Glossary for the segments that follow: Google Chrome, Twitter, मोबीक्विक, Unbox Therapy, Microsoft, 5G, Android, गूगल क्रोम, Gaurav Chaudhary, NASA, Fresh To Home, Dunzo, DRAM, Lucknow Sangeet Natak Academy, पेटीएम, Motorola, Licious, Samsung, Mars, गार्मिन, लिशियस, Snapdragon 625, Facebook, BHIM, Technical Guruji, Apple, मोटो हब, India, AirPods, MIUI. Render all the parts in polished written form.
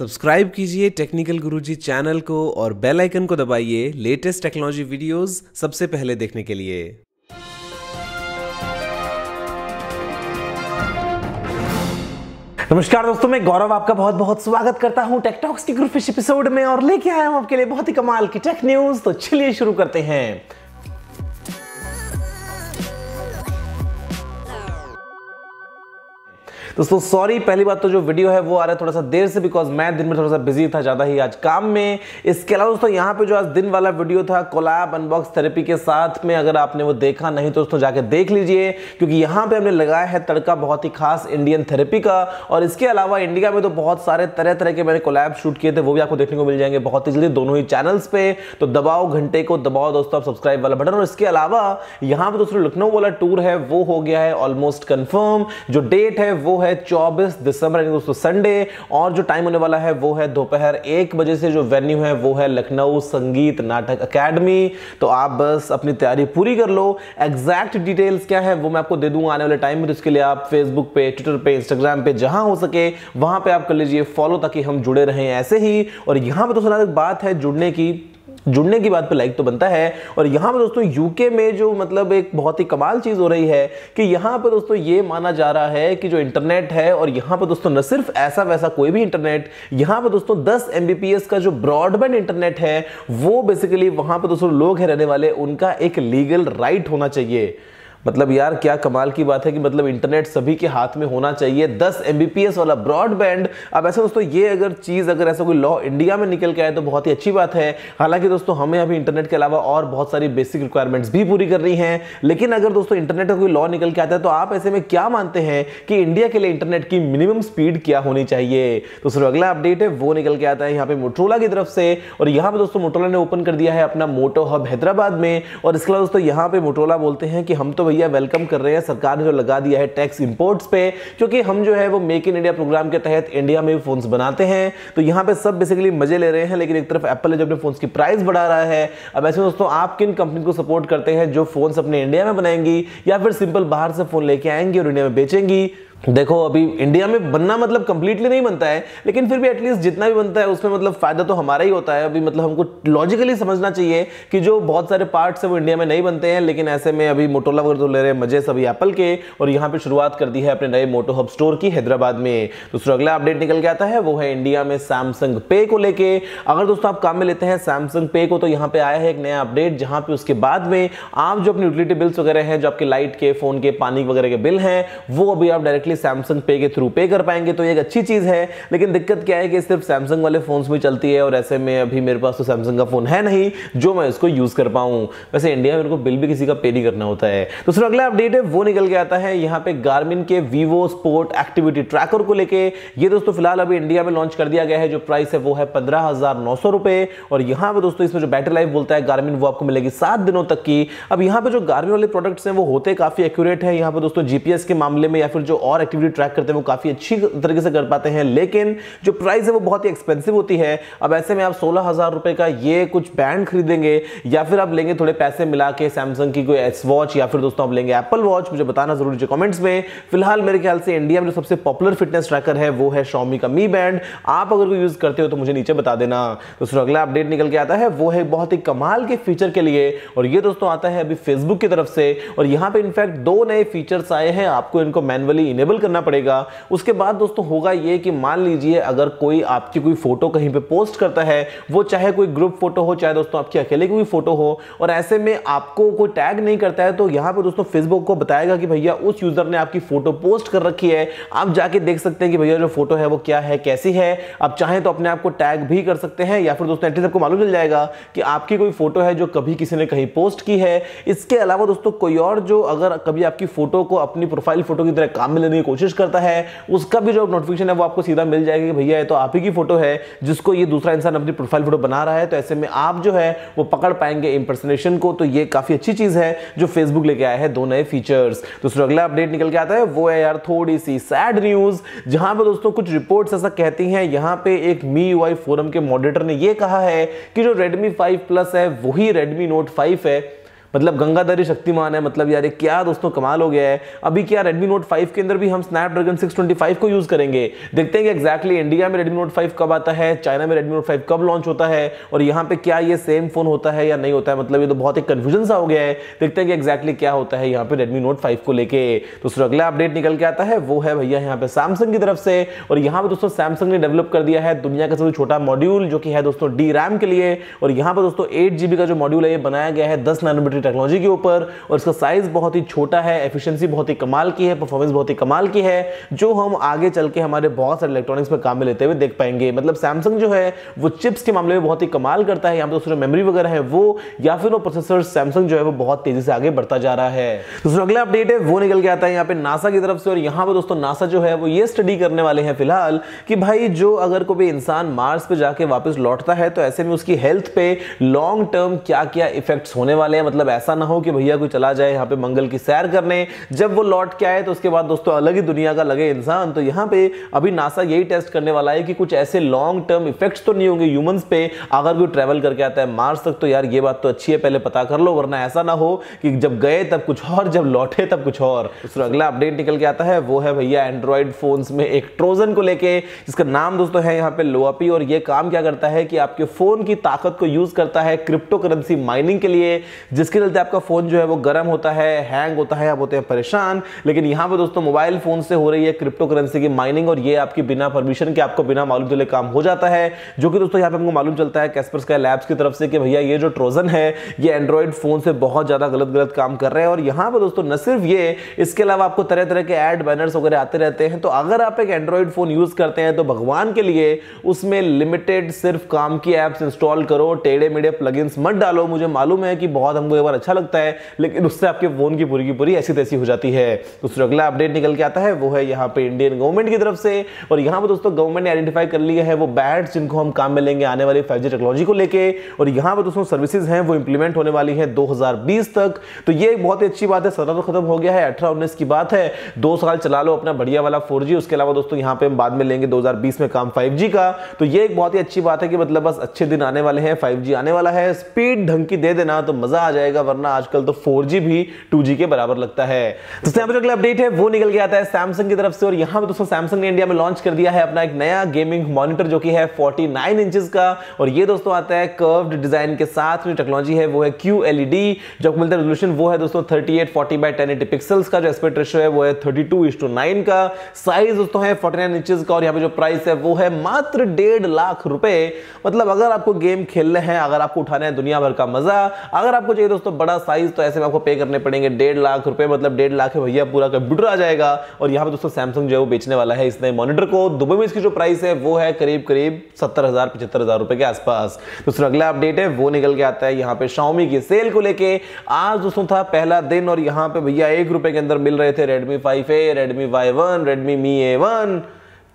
Subscribe कीजिए technical गुरुजी channel को और बेल आइकन को दबाइए लेटेस्ट टेक्नोलॉजी वीडियोस सबसे पहले देखने के लिए। नमस्कार दोस्तों, मैं गौरव आपका बहुत बहुत स्वागत करता हूं टेक टॉक्स की ग्रुप एपिसोड में और लेके आया हूं आपके लिए बहुत ही कमाल की टेक न्यूज। तो चलिए शुरू करते हैं। दोस्तों सॉरी, पहली बात तो जो वीडियो है वो आ रहा है थोड़ा सा देर से, बिकॉज मैं दिन में थोड़ा सा बिजी था, ज़्यादा ही आज काम में। इसके अलावा दोस्तों यहाँ पे जो आज दिन वाला वीडियो था कोलैब अनबॉक्स थेरेपी के साथ में, अगर आपने वो देखा नहीं तो दोस्तों जाके देख लीजिए, क्योंकि यहाँ पे हमने लगाया है तड़का बहुत ही खास इंडियन थेरेपी का। और इसके अलावा इंडिया में तो बहुत सारे तरह तरह के मैंने कोलैब शूट किए थे, वो भी आपको देखने को मिल जाएंगे बहुत ही जल्दी दोनों ही चैनल्स पर। तो दबाओ घंटे को, दबाओ दोस्तों आप सब्सक्राइब वाला बटन। और इसके अलावा यहाँ पर दोस्तों लखनऊ वाला टूर है वो हो गया है ऑलमोस्ट कन्फर्म। जो डेट है वो है 24 दिसंबर दोस्तों संडे, और जो टाइम होने वाला है वो है दोपहर 1 बजे से। जो वेन्यू है वो है लखनऊ संगीत नाटक एकेडमी। तो आप बस अपनी तैयारी पूरी कर लो। एग्जैक्ट डिटेल्स क्या है वो मैं आपको दे दूंगा आने वाले टाइम में, तो इसके लिए आप फेसबुक पे, ट्विटर पे, इंस्टाग्राम पे, जहां हो सके वहां पे आप कर लीजिए फॉलो, ताकि हम जुड़े रहें ऐसे ही। और यहां पर दोस्तों बात है जुड़ने की बात पे लाइक तो बनता है। और यहाँ पे दोस्तों यूके में जो मतलब एक बहुत ही कमाल चीज़ हो रही है कि यहाँ पे दोस्तों ये माना जा रहा है कि जो इंटरनेट है, और यहाँ पे दोस्तों न सिर्फ ऐसा वैसा कोई भी इंटरनेट, यहाँ पे दोस्तों 10 Mbps का जो ब्रॉडबैंड इंटरनेट है वो बेसिकली वहाँ पे दोस्तों लोग हैं रहने वाले, उनका एक लीगल राइट होना चाहिए। मतलब यार क्या कमाल की बात है कि मतलब इंटरनेट सभी के हाथ में होना चाहिए, 10 Mbps वाला ब्रॉडबैंड। अब ऐसा दोस्तों ये अगर चीज़, अगर ऐसा कोई लॉ इंडिया में निकल के आए तो बहुत ही अच्छी बात है। हालांकि दोस्तों हमें अभी इंटरनेट के अलावा और बहुत सारी बेसिक रिक्वायरमेंट्स भी पूरी करनी है, लेकिन अगर दोस्तों इंटरनेट का कोई लॉ निकल के आता है तो आप ऐसे में क्या मानते हैं कि इंडिया के लिए इंटरनेट की मिनिमम स्पीड क्या होनी चाहिए। तो सर अगला अपडेट है वो निकल के आता है यहाँ पे मोटोरोला की तरफ से। और यहाँ पर दोस्तों मोटोरोला ने ओपन कर दिया है अपना मोटो हब हैदराबाद में। और इसके अलावा दोस्तों यहाँ पे मोटोरोला बोलते हैं कि हम तो भैया वेलकम कर रहे हैं, सरकार ने जो लगा दिया है टैक्स इंपोर्ट्स पे, क्योंकि हम जो है वो मेक इन इंडिया प्रोग्राम के तहत इंडिया में फोन्स बनाते हैं। तो यहाँ पे सब बेसिकली मजे ले रहे हैं, लेकिन एक तरफ एप्पल है जो अपने फोन्स की प्राइस बढ़ा रहा है। अब ऐसे दोस्तों आप किन कंपनी को सपोर्ट करते हैं, जो फोन्स अपने इंडिया में बनाएंगी या फिर सिंपल बाहर से फोन लेके आएंगी और इंडिया में बेचेंगी। देखो अभी इंडिया में बनना मतलब कंप्लीटली नहीं बनता है, लेकिन फिर भी एटलीस्ट जितना भी बनता है उसमें मतलब फ़ायदा तो हमारा ही होता है। अभी मतलब हमको लॉजिकली समझना चाहिए कि जो बहुत सारे पार्ट्स हैं वो इंडिया में नहीं बनते हैं, लेकिन ऐसे में अभी मोटोरोला वगैरह तो ले रहे हैं मजे सभी एप्पल के। और यहाँ पे शुरुआत कर दी है अपने नए मोटो हब स्टोर की हैदराबाद में। दोस्तों अगला अपडेट निकल के आता है वो है इंडिया में सैमसंग पे को लेके। अगर दोस्तों आप काम में लेते हैं सैमसंग पे को, तो यहाँ पे आया है एक नया अपडेट, जहाँ पे उसके बाद में आप जो अपने यूटिलिटी बिल्स वगैरह हैं, जो आपके लाइट के, फ़ोन के, पानी वगैरह के बिल हैं, वो अभी आप डायरेक्टली सैमसंग पे के थ्रू पे कर पाएंगे। तो ये एक अच्छी चीज़ है, लेकिन दिक्कत क्या है कि सिर्फ सैमसंग वाले फोन्स में चलती है, और ऐसे में अभी मेरे पास तो सैमसंग का फोन है नहीं जो मैं इसको यूज़ कर पाऊँ। वैसे इंडिया में मेरे को बिल भी किसी का पे नहीं करना होता है। तो सर अगला अपडेट है वो निकल के आता है यहाँ पे गार्मिन के वीवो स्पोर्ट एक्टिविटी ट्रैकर को लेके। ये दोस्तों फिलहाल अभी इंडिया में लॉन्च कर दिया गया है, जो प्राइस है वो है 15,900 रुपये। और यहाँ पर दोस्तों इसमें जो बैटरी लाइफ बोलता है गार्मिन, वो आपको मिलेगी 7 दिनों तक की। अब यहाँ पर जो गार्मिन वाले प्रोडक्ट्स हैं वो होते काफ़ी एक्यूरेट है, यहाँ पर दोस्तों जीपीएस के मामले में या फिर जो और एक्टिविटी ट्रैक करते हैं वो काफी अच्छी तरीके से कर पाते हैं, लेकिन जो प्राइस है वो बहुत ही एक्सपेंसिव होती है। अब ऐसे में आप 16,000 रुपए का ये कुछ बैंड खरीदेंगे, या फिर आप लेंगे थोड़े पैसे मिला के सैमसंग की कोई एस वॉच, या फिर दोस्तों आप लेंगे एप्पल वॉच, मुझे बताना जरूर जो कमेंट्स में। फिलहाल मेरे ख्याल से इंडिया में जो सबसे पॉपुलर फिटनेस ट्रैकर है वो है Xiaomi का मी बैंड। आप अगर कोई यूज करते हो तो मुझे नीचे बता देना। दोस्तों अगला अपडेट निकल के आता है वो है बहुत ही कमाल के फीचर के लिए, और ये दोस्तों आता है अभी फेसबुक की तरफ से। और यहाँ पे इनफैक्ट 2 नए फीचर्स आए हैं, आपको इनको मैन्युअली इनेबल करना पड़ेगा। उसके बाद दोस्तों होगा ये कि मान लीजिए अगर कोई आपकी कोई फोटो कहीं पे पोस्ट करता है, वो चाहे कोई ग्रुप फोटो हो, चाहे दोस्तों आपकी अकेले की कोई फोटो हो, और ऐसे में आपको कोई टैग नहीं करता है, तो यहाँ पे दोस्तों फेसबुक को बताएगा कि भैया उस यूजर ने आपकी फोटो पोस्ट कर रखी है, आप जाके देख सकते हैं कि भैया जो फोटो है वो क्या है, कैसी है। आप चाहें तो अपने आप को टैग भी कर सकते हैं, या फिर दोस्तों एटलीस्ट आपको मालूम चल जाएगा कि आपकी कोई फोटो है जो कभी किसी ने कहीं पोस्ट की है। इसके अलावा दोस्तों कोई और जो अगर कभी आपकी फोटो को अपनी प्रोफाइल फोटो की तरह काम लेने की कोशिश करता है, उसका भी जो नोटिफिकेशन है वो आपको सीधा मिल जाएगा कि भैया ये तो आप ही की फोटो है जिसको ये दूसरा इंसान अपनी प्रोफाइल फोटो बना रहा है। तो ऐसे में आप जो है वो पकड़ पाएंगे इंपर्सनेशन को। तो ये काफी अच्छी चीज है जो फेसबुक लेके आया है 2 नए फीचर्स। दोस्तों अगला अपडेट निकल के आता है वो है यार थोड़ी सी सैड न्यूज, जहां पर दोस्तों कुछ रिपोर्ट्स ऐसा कहती हैं, यहाँ पे एक MIUI फोरम के मॉडरेटर ने यह कहा है कि जो Redmi 5 Plus है वही Redmi Note 5 है। मतलब गंगाधरी शक्तिमान है, मतलब यार क्या दोस्तों कमाल हो गया है। अभी क्या Redmi Note 5 के अंदर भी हम Snapdragon 625 को यूज करेंगे। देखते हैं कि एग्जैक्टली इंडिया में Redmi Note 5 कब आता है, चाइना में Redmi Note 5 कब लॉन्च होता है और यहाँ पे क्या ये सेम फोन होता है या नहीं होता है। मतलब ये तो बहुत ही कंफ्यूजन सा हो गया है। देखते हैं कि एग्जैक्टली क्या होता है यहाँ पे Redmi Note 5 को लेके। दोस्तों अगला अपडेट निकल के आता है वो है भैया यहाँ पे Samsung की तरफ से। और यहाँ पे दोस्तों Samsung ने डेवलप कर दिया है दुनिया का सबसे छोटा मॉड्यूल जो कि है दोस्तों DRAM के लिए। और यहाँ पर दोस्तों 8GB का जो मॉड्यूल है ये बनाया गया है 10 नैनोमीटर टेक्नोलॉजी के ऊपर और इसका साइज बहुत ही छोटा है, एफिशिएंसी बहुत ही कमाल की है, परफॉर्मेंस बहुत ही कमाल की है, जो हम आगे चल के हमारे बहुत सारे इलेक्ट्रॉनिक्स पर काम में लेते हुए देख पाएंगे। मतलब सैमसंग जो है वो चिप्स के मामले में बहुत ही कमाल करता है। यहाँ पर दोस्तों मेमोरी वगैरह है वो या फिर वो प्रोसेसर सैमसंग जो है वो बहुत तेजी से आगे बढ़ता जा रहा है। दोस्तों अगला अपडेट है वो निकल के आता है यहाँ पे नासा की तरफ से। और यहाँ पर दोस्तों नासा जो है वो ये स्टडी करने वाले हैं फिलहाल कि भाई जो अगर कोई इंसान मार्स पे जाके वापस लौटता है तो ऐसे में उसकी हेल्थ पे लॉन्ग टर्म क्या क्या इफेक्ट्स होने वाले हैं। मतलब ऐसा ना हो कि भैया कोई चला जाए यहाँ पे मंगल की सैर करने, जब वो लौट के आए तो उसके बाद दोस्तों अलग ही दुनिया का लगे इंसान। तो यहाँ पे अभी नासा यही टेस्ट करने वाला है कि कुछ ऐसे लॉन्ग टर्म इफेक्ट्स तो नहीं होंगे ह्यूमंस पे अगर कोई ट्रैवल करके आता है मार्स तक। तो यार ये बात तो अच्छी है, पहले पता कर लो, वरना ऐसा ना हो कि जब गए तब कुछ और, जब लौटे तब कुछ और। तो अगला अपडेट निकल के आता है वो है भैया एंड्रॉइड फोन्स में एक ट्रोजन को लेके, जिसका नाम दोस्तों है यहाँ पे लोआपी। और ये काम क्या करता है कि आपके फोन की ताकत को यूज करता है क्रिप्टो करेंसी माइनिंग के लिए, जिसके चलते आपका फोन जो है वो गर्म होता है, हैंग होता है, आप होते हैं परेशान। लेकिन यहाँ पे दोस्तों मोबाइल फोन से हो रही है क्रिप्टो करेंसी की माइनिंग और ये आपकी बिना परमिशन के, आपको बिना मालूम चले काम हो जाता है, जो कि दोस्तों यहाँ पे हमको मालूम चलता है कैस्परस्की लैब्स की तरफ से कि भैया ये जो ट्रोजन है ये एंड्रॉइड फोन से बहुत ज्यादा गलत गलत काम कर रहे हैं। और यहाँ पर दोस्तों न सिर्फ ये, इसके अलावा आपको तरह तरह के एड बैनर्स वगैरह आते रहते हैं। तो अगर आप एक एंड्रॉइड फोन यूज करते हैं तो भगवान के लिए उसमें लिमिटेड सिर्फ काम की एप्स इंस्टॉल करो, टेढ़े मेढ़े प्लगइन्स मत डालो। मुझे मालूम है कि बहुत हमको एक बार अच्छा लगता है लेकिन उससे आपके फोन की पूरी ऐसी तैसी हो जाती है। तो अगला अपडेट निकल के आता है वो है यहाँ पे इंडियन गवर्नमेंट की तरफ से। और यहाँ पे दोस्तों गवर्नमेंट ने आइडेंटिफाई कर लिया है वो बैंड्स जिनको हम काम में लेंगे आने वाली 5G टेक्नोलॉजी को लेके। और यहाँ पे दोस्तों सर्विसेज हैं वो इंप्लीमेंट होने वाली है 2020 तक। तो ये बहुत ही अच्छी बात है। 17 तो खत्म हो गया है, 18-19 की बात है, 2 साल चला लो अपना बढ़िया वाला 4G। उसके अलावा दोस्तों यहाँ पे हम बाद में लेंगे 2020 में काम 5G का। तो ये एक बहुत ही अच्छी बात है कि मतलब बस अच्छे दिन आने वाले हैं, 5G आने वाला है, स्पीड ढंग की दे देना तो मजा आ जाएगा, वरना आजकल तो 4G भी 2G के बराबर लगता है। तो अगला अपडेट है वो निकल के आता है सैमसंग की तरफ से। और यहाँ पे दोस्तों सैमसंग ने इंडिया में लॉन्च कर दिया है अपना एक नया गेमिंग मॉनिटर जो कि है 49 इंचेस का। और ये दोस्तों आता है कर्व्ड डिजाइन के साथ। जो टेक्नोलॉजी है वो है QLED, जो मिलता है रेजोल्यूशन वो है दोस्तों 3840 by 1080 पिक्सल्स का। जो एस्पेक्ट रेशियो है वो है 32:9 का। साइज दोस्तों है 49 इंचेस का। और यहाँ पे जो प्राइस है वो है मात्र 1.5 लाख रुपए। मतलब अगर आपको गेम खेलने हैं, अगर आपको उठाना है दुनिया भर का मजा, अगर आपको चाहिए दोस्तों बड़ा साइज, तो ऐसे में आपको पे करने पड़ेंगे 1.5 लाख रुपए। मतलब 1.5 लाख है भैया पूरा कंप्यूटर आ जाएगा। और यहाँ पे दोस्तों सैमसंग जो है वो बेचने वाला है इस नए मॉनिटर को। दुबई में इसकी जो प्राइस है वो है करीब 70,000-75,000 रुपए के आसपास। दोस्तों अगला अपडेट है वो निकल के आता है यहाँ पे Xiaomi की सेल को लेके। आज दोस्तों था पहला दिन और यहाँ पे भैया 1 रुपए के अंदर मिल रहे थे Redmi 5A, Redmi Y1, Redmi Mi A1।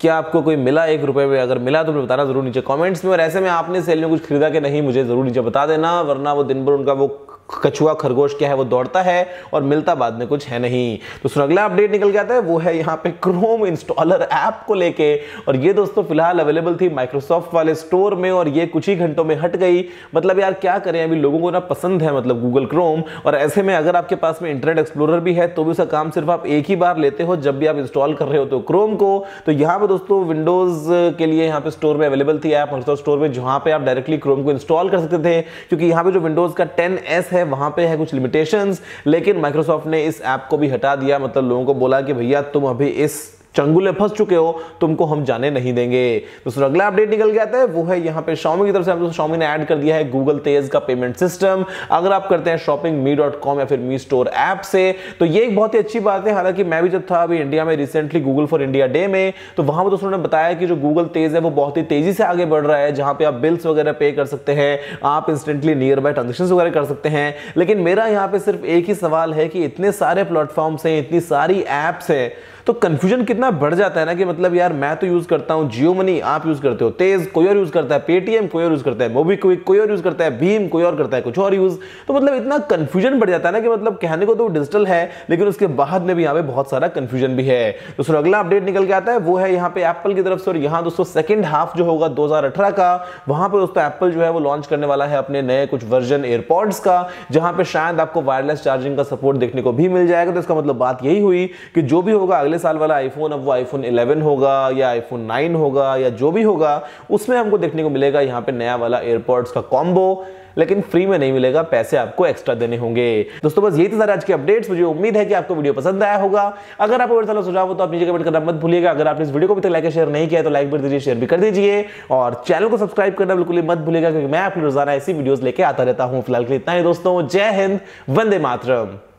क्या आपको कोई मिला 1 रुपए में? अगर मिला तो मुझे बताना जरूर नीचे कमेंट्स में। और ऐसे में आपने सेल में कुछ खरीदा कि नहीं, मुझे जरूर नीचे बता देना, वरना वो दिन भर उनका वो कछुआ खरगोश क्या है वो दौड़ता है और मिलता बाद में कुछ है नहीं। दोस्तों अगला अपडेट निकल के आता है वो है यहाँ पे क्रोम इंस्टॉलर ऐप को लेके। और ये दोस्तों फिलहाल अवेलेबल थी माइक्रोसॉफ्ट वाले स्टोर में और ये कुछ ही घंटों में हट गई। मतलब यार क्या करें, अभी लोगों को ना पसंद है मतलब गूगल क्रोम। और ऐसे में अगर आपके पास में इंटरनेट एक्सप्लोरर भी है तो भी उसका काम सिर्फ आप एक ही बार लेते हो जब भी आप इंस्टॉल कर रहे हो तो क्रोम को। तो यहाँ पे दोस्तों विंडोज के लिए यहाँ पे स्टोर में अवेलेबल थी ऐप माइक्रोसॉफ्ट स्टोर में, जहाँ पे आप डायरेक्टली क्रोम को इंस्टॉल कर सकते थे। क्योंकि यहाँ पे जो विंडोज का 10S है वहां पे है कुछ लिमिटेशंस, लेकिन माइक्रोसॉफ्ट ने इस ऐप को भी हटा दिया। मतलब लोगों को बोला कि भैया तुम अभी इस चंगुल फंस चुके हो, तुमको हम जाने नहीं देंगे। दोस्तों अगला अपडेट निकल गया था वो है यहाँ पे Xiaomi की तरफ से। Xiaomi ने ऐड कर दिया है गूगल तेज का पेमेंट सिस्टम। अगर आप करते हैं शॉपिंग Mi.com या फिर Mi स्टोर ऐप से तो ये एक बहुत ही अच्छी बात है। हालांकि मैं भी जब था अभी इंडिया में recently Google for India day में, तो वहां पर दोस्तों ने बताया कि जो गूगल तेज है वो बहुत ही तेजी से आगे बढ़ रहा है, जहां पर आप बिल्स वगैरह पे कर सकते हैं, आप इंस्टेंटली नियर बाय ट्रांजेक्शन वगैरह कर सकते हैं। लेकिन मेरा यहाँ पे सिर्फ एक ही सवाल है कि इतने सारे प्लेटफॉर्म्स हैं, इतनी सारी ऐप्स हैं, तो कंफ्यूजन कितना इतना बढ़ जाता है ना कि मतलब यार मैं तो यूज करता हूँ जियो मनी, आप यूज करते हो, तेज कोई और यूज करता है, पेटीएम कोई और यूज करता है, मोबीक्विक कोई और यूज करता है, भीम कोई और करता है कुछ और यूज, तो मतलब इतना कंफ्यूजन बढ़ जाता है ना कि मतलब कहने को तो डिजिटल है लेकिन उसके बाद में भी यहाँ पे बहुत सारा कंफ्यूजन भी है। दोस्तों अगला अपडेट निकल के आता है वो है यहाँ पे एप्पल की तरफ से, और यहाँ दोस्तों सेकंड हाफ जो होगा 2018 का, वहां पर दोस्तों एप्पल जो है वो लॉन्च करने वाला है अपने नए कुछ वर्जन एयरपॉड्स का, जहां पे शायद आपको वायरलेस चार्जिंग का सपोर्ट देखने को भी मिल जाएगा। तो इसका मतलब बात यही हुई कि जो भी होगा अगले साल वाला आईफोन, अब वो आईफोन 11 होगा या आईफोन 9 होगा या जो भी होगा, उसमें हमको देखने को मिलेगा यहाँ पे नया वाला एयरपॉड्स का कॉम्बो, लेकिन फ्री में नहीं मिलेगा, पैसे आपको एक्स्ट्रा देने होंगे। दोस्तों बस यही था सारे आज के अपडेट्स, मुझे उम्मीद है कि आपको वीडियो पसंद आया होगा। अगर आपको मेरे साथ सुझाव हो तो आप नीचे कमेंट करना मत भूलिएगा। अगर आपने इस वीडियो को अभी तक लाइक शेयर नहीं किया तो लाइक कर दीजिए, शेयर भी कर दीजिए, और चैनल को सब्सक्राइब करना बिल्कुल मत भूलिएगा क्योंकि मैं आपको रोजाना ऐसी वीडियोस लेके आता रहता हूँ। फिलहाल के लिए इतना ही दोस्तों, जय हिंद, वंदे मातरम।